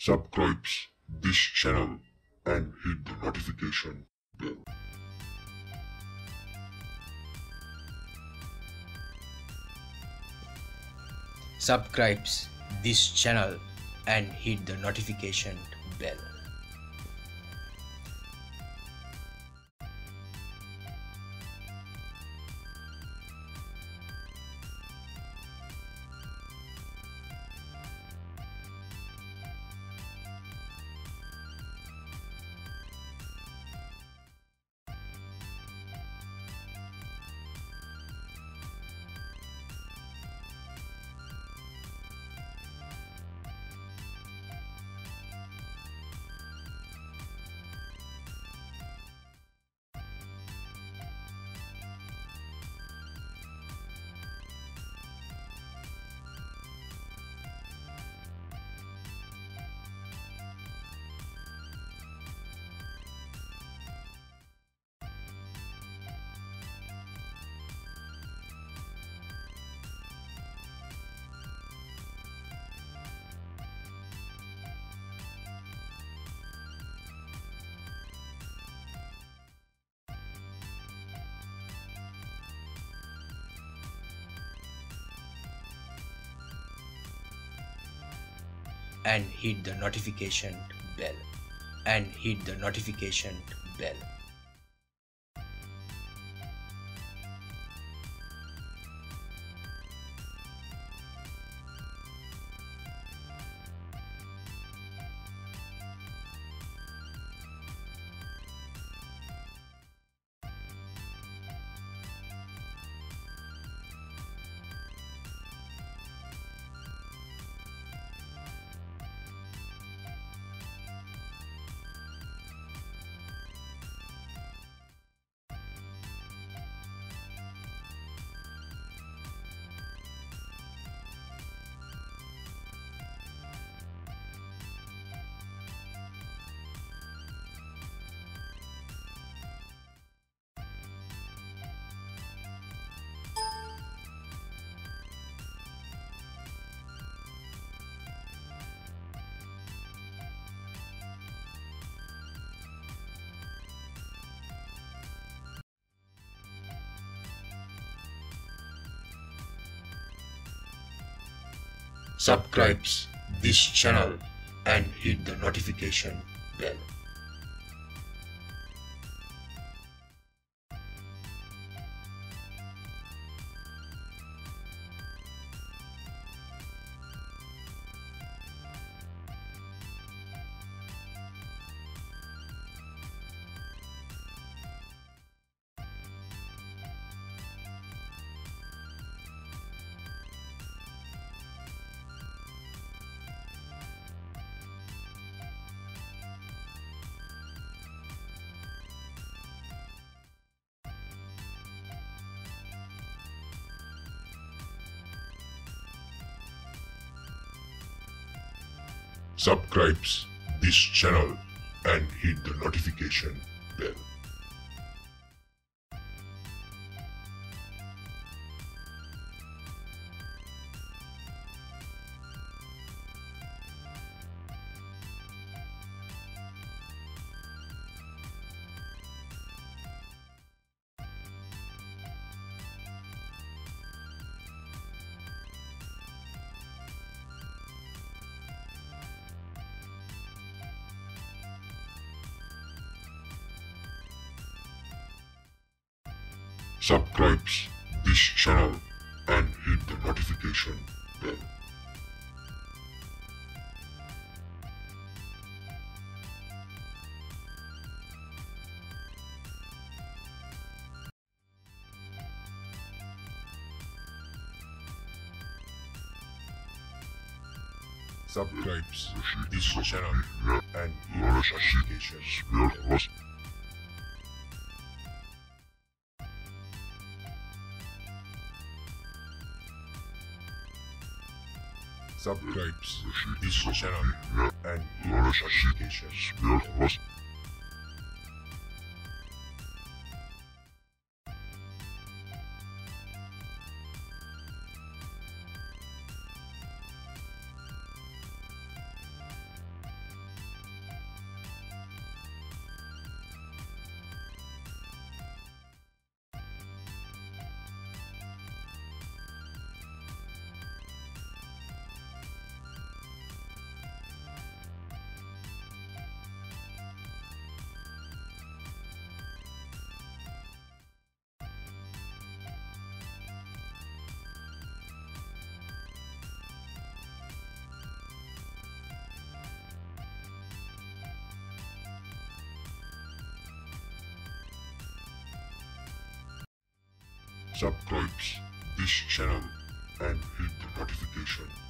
subscribes this channel and hit the notification bell. Subscribes this channel and hit the notification bell. And hit the notification bell. And hit the notification bell. Subscribes this channel and hit the notification bell. Subscribes this channel and hit the notification bell. Subscribes this channel and hit the notification bell. Subscribes this channel and hit the notification bell. Subscribes this channel and notifications bell. subscribe this channel and hit the notification.